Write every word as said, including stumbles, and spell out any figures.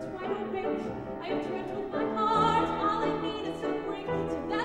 to my own rage. I have trampled my heart, all I need is a break. So